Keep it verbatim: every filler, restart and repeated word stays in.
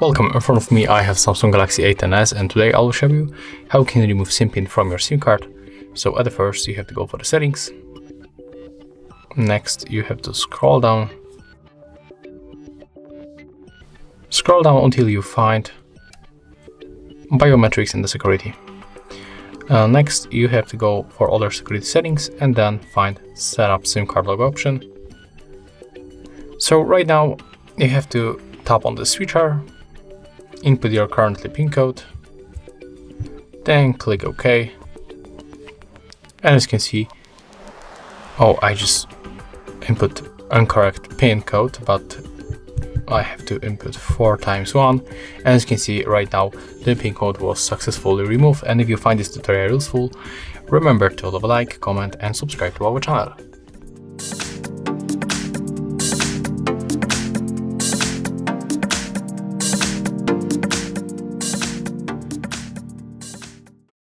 Welcome, in front of me I have Samsung Galaxy A ten S, and today I will show you how can you remove SIM pin from your SIM card. So at the first you have to go for the settings. Next you have to scroll down. Scroll down until you find biometrics and the security. Uh, next you have to go for other security settings and then find setup SIM card logo option. So right now you have to tap on the switcher, input your currently pin code, then click OK. And as you can see, oh, I just input incorrect pin code, but I have to input four times one, and as you can see right now the pin code was successfully removed. And if you find this tutorial useful, remember to leave a like, comment and subscribe to our channel.